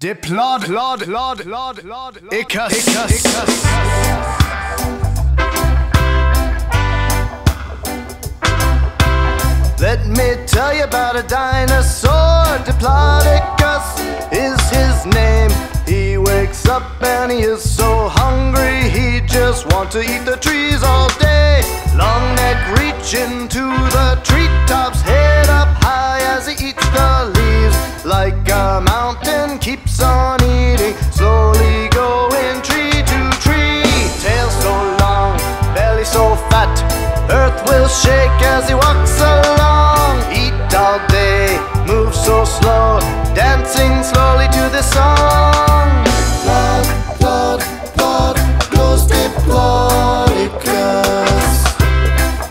Diplodocus. Let me tell you about a dinosaur. Diplodocus is his name. He wakes up and he is so hungry, he just wants to eat the trees all day. Long neck reaching to the treetops, head up high as he eats the leaves. Like a mountain, keeps on eating, slowly going tree to tree. Tail so long, belly so fat, earth will shake as he walks along. All day, move so slow, dancing slowly to this song. Plod, plod, plod, goes Diplodocus.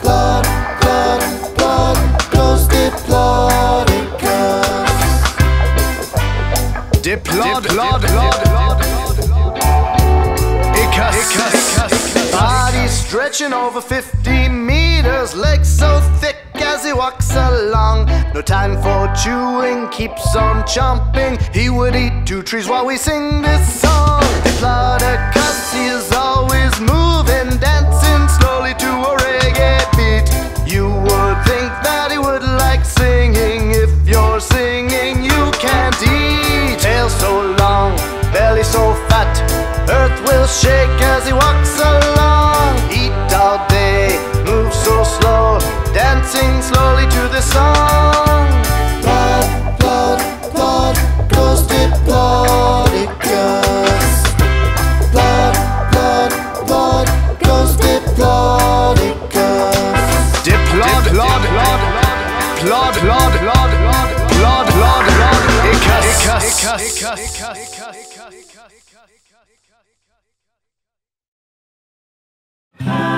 Plod, plod, plod, goes Diplodocus. Diplodocus. Body stretching over 50 meters, legs so thick as he walks along. No time for chewing, keeps on chomping. He would eat two trees while we sing this song. Diplodocus, he is always moving, dancing slowly to a reggae beat. You would think that he would like singing. If you're singing, you can't eat. Tail so long, belly so fat, earth will shake as he walks along. Eat all day, move so slow, dancing slowly to the song. Plod, plod, plod, goes Diplodocus. Plod, plod, plod, goes Diplodocus. Diplodocus.